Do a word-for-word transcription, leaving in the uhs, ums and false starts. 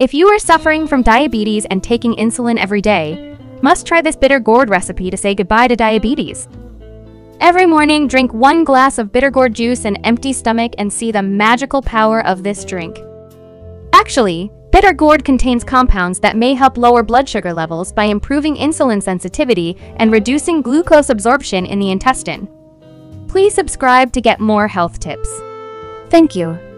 If you are suffering from diabetes and taking insulin every day, must try this bitter gourd recipe to say goodbye to diabetes. Every morning, drink one glass of bitter gourd juice on an empty stomach and see the magical power of this drink. Actually, bitter gourd contains compounds that may help lower blood sugar levels by improving insulin sensitivity and reducing glucose absorption in the intestine. Please subscribe to get more health tips. Thank you.